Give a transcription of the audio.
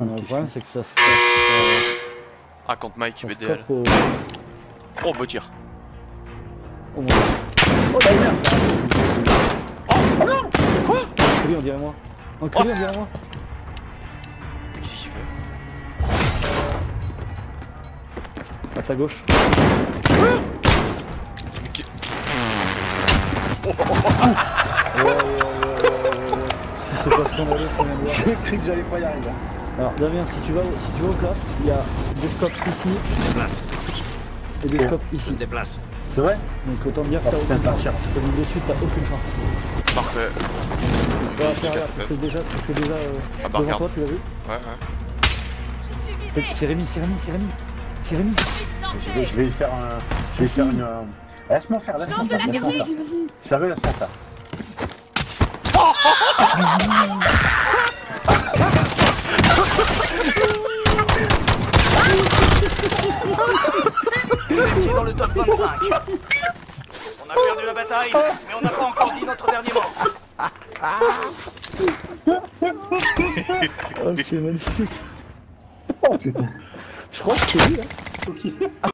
Le problème c'est que ça se tape. Ah, contre Mike, UBDL. Oh, beau tir. Oh, mon oh la merde. Oh non. Quoi? Encréé, on dirait moi. Encréé, oh. On dirait moi. Qu'est-ce qu'il fait? À ta gauche. Si c'est pas ce qu'on avait, c'est bien. J'ai cru que j'allais pas y arriver. Alors Damien, si tu vas aux places, il y a des scopes ici. Je déplace. Et des scopes ici. Je me déplace. C'est vrai? Donc autant dire que t'as aucune chance. T'as mis dessus, t'as aucune chance. Parfait. Ouais, tu fais déjà devant toi, tu l'as vu? Ouais, ouais. C'est Rémy. Je vais lui faire un... Laisse-moi faire, laisse-moi faire. Je l'avais, laisse-moi faire. Vous étiez dans le top 25. On a perdu la bataille, mais on n'a pas encore dit notre dernier mot. Oh, c'est magnifique. Oh putain. Je crois que c'est lui, hein.